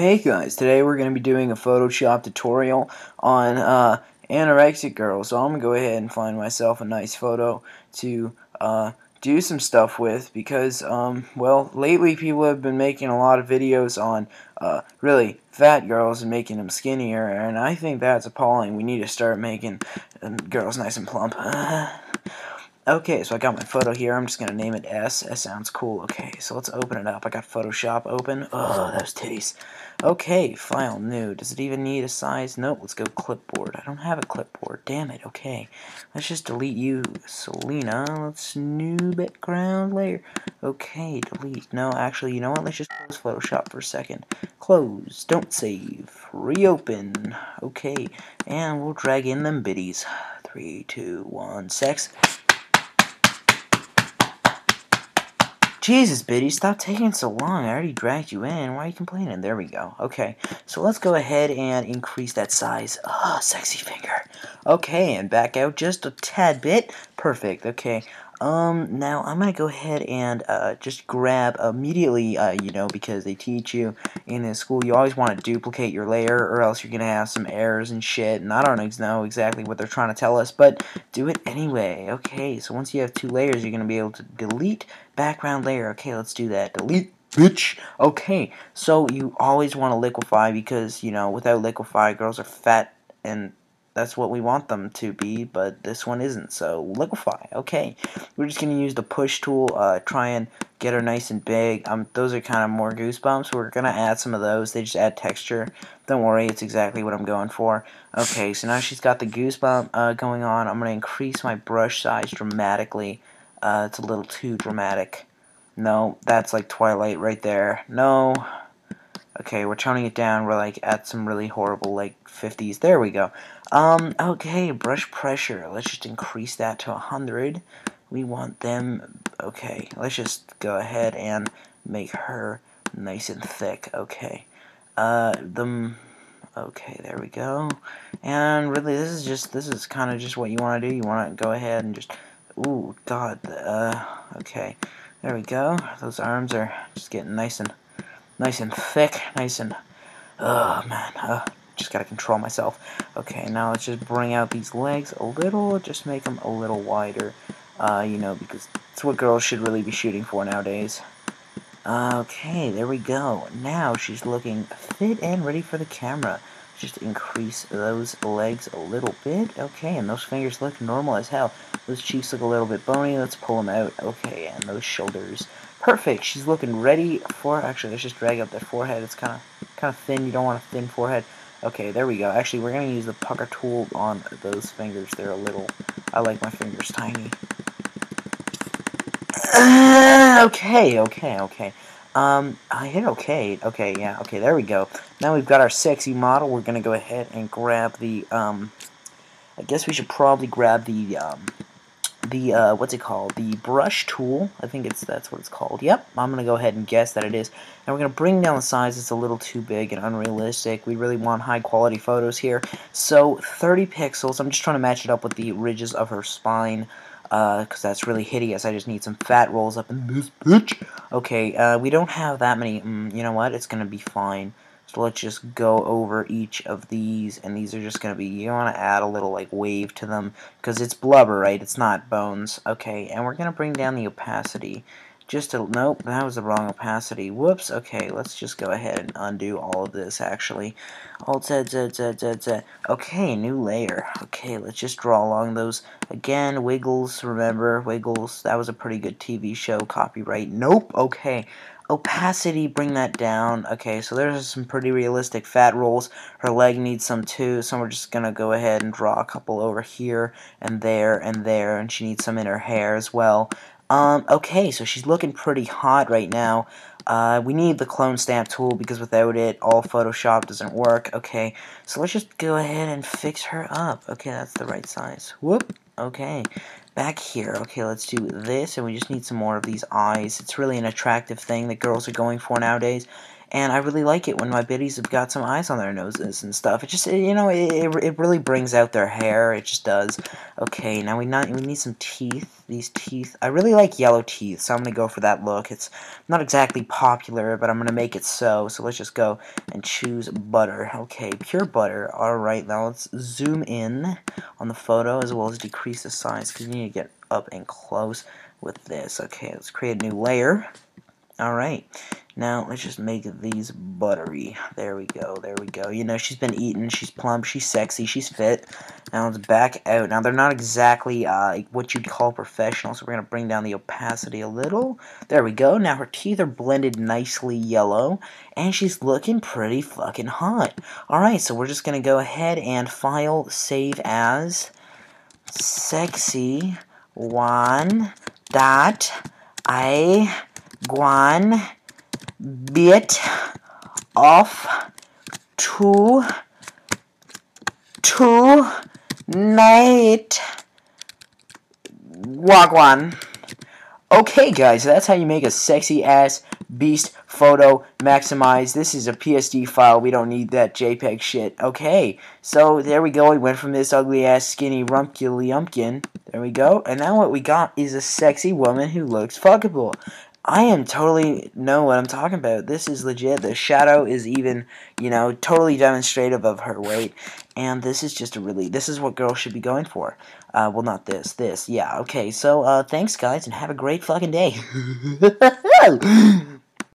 Hey guys, today we're going to be doing a Photoshop tutorial on anorexic girls. So I'm going to go ahead and find myself a nice photo to do some stuff with because, well, lately people have been making a lot of videos on really fat girls and making them skinnier, and I think that's appalling. We need to start making girls nice and plump. Okay, so I got my photo here. I'm just going to name it S. S sounds cool. Okay, so let's open it up. I got Photoshop open. Oh, those titties. Okay, file new. Does it even need a size? Nope, let's go clipboard. I don't have a clipboard. Damn it. Okay, let's just delete you, Selena. Let's new background layer. Okay, delete. No, actually, you know what? Let's just close Photoshop for a second. Close. Don't save. Reopen. Okay, and we'll drag in them biddies. 3, 2, 1, sex. Jesus, Biddy, stop taking so long. I already dragged you in. Why are you complaining? There we go. Okay, so let's go ahead and increase that size. Oh, sexy finger. Okay, and back out just a tad bit. Perfect. Okay, now I'm going to go ahead and just grab immediately, you know, because they teach you in this school, you always want to duplicate your layer or else you're going to have some errors and shit, and I don't know exactly what they're trying to tell us, but do it anyway. Okay, so once you have two layers, you're going to be able to delete background layer. Okay, let's do that. Delete, bitch. Okay, so you always want to liquefy because, you know, without liquefy, girls are fat, and that's what we want them to be, but this one isn't, so liquefy. Okay, we're just going to use the push tool, try and get her nice and big. Those are kind of more goosebumps. We're going to add some of those. They just add texture. Don't worry, it's exactly what I'm going for. Okay, so now she's got the goosebump going on. I'm going to increase my brush size dramatically. It's a little too dramatic. No, that's like Twilight right there. No. Okay, we're toning it down. We're like at some really horrible like 50s. There we go. Okay, brush pressure. Let's just increase that to 100. We want them. Okay, let's just go ahead and make her nice and thick. Okay. Okay, there we go. And really, this is kind of just what you want to do. You want to go ahead and just. Ooh, God. Okay, there we go. Those arms are just getting nice and thick. Nice and. Oh man. Just gotta control myself. Okay, now let's just bring out these legs a little. Just make them a little wider. You know, because it's what girls should really be shooting for nowadays. Okay, there we go. Now she's looking fit and ready for the camera. Just increase those legs a little bit. Okay, and those fingers look normal as hell. Those cheeks look a little bit bony. Let's pull them out. Okay, and those shoulders. Perfect. She's looking ready for. Actually, let's just drag up that forehead. It's kind of thin. You don't want a thin forehead. Okay, there we go. Actually, we're gonna use the pucker tool on those fingers. They're a little. I like my fingers tiny. Okay. I hit okay. Okay, yeah, okay, there we go. Now we've got our sexy model. We're gonna go ahead and grab the, I guess we should probably grab the, what's it called? The brush tool. I think that's what it's called. Yep, I'm gonna go ahead and guess that it is. And we're gonna bring down the size. It's a little too big and unrealistic. We really want high quality photos here. So 30 pixels. I'm just trying to match it up with the ridges of her spine. Because that's really hideous. I just need some fat rolls up in this bitch. Okay, we don't have that many. You know what? It's going to be fine. So let's just go over each of these. And these are just going to be. You want to add a little, like, wave to them. Because it's blubber, right? It's not bones. Okay, and we're going to bring down the opacity. Just to. Nope, that was the wrong opacity. Whoops. Okay, let's just go ahead and undo all of this, actually. Okay, new layer. Okay, let's just draw along those. Again, Wiggles, remember, Wiggles, that was a pretty good TV show, copyright, nope, okay, opacity, bring that down, okay, so there's some pretty realistic fat rolls, her leg needs some too, so we're just gonna go ahead and draw a couple over here, and there, and there, and she needs some in her hair as well. Okay, so she's looking pretty hot right now. We need the clone stamp tool because without it, all Photoshop doesn't work. Okay, so let's just go ahead and fix her up. Okay, that's the right size. Whoop. Okay, back here. Okay, let's do this, and we just need some more of these eyes. It's really an attractive thing that girls are going for nowadays. and I really like it when my biddies have got some eyes on their noses and stuff. It just, you know, it really brings out their hair. It just does. Okay, now we need some teeth. These teeth, I really like yellow teeth, so I'm gonna go for that look. It's not exactly popular, but I'm gonna make it so. So let's just go and choose butter. Okay, pure butter. All right, now let's zoom in on the photo as well as decrease the size because you need to get up and close with this. Okay, let's create a new layer. All right, now let's just make these buttery. There we go, there we go. You know, she's been eating, she's plump, she's sexy, she's fit. Now let's back out. Now they're not exactly what you'd call professional, so we're going to bring down the opacity a little. There we go. Now her teeth are blended nicely yellow, and she's looking pretty fucking hot. All right, so we're just going to go ahead and file, save as, sexy one dot I... Guan bit off to night wagwan. Okay guys, so that's how you make a sexy ass beast photo maximize. This is a PSD file. We don't need that JPEG shit. Okay, so there we go. We went from this ugly ass skinny rumpkin. There we go. And now what we got is a sexy woman who looks fuckable. I am totally know what I'm talking about. This is legit. The shadow is even, you know, totally demonstrative of her weight. And this is just a really, this is what girls should be going for. Well, not this, yeah. Okay, so thanks, guys, and have a great fucking day.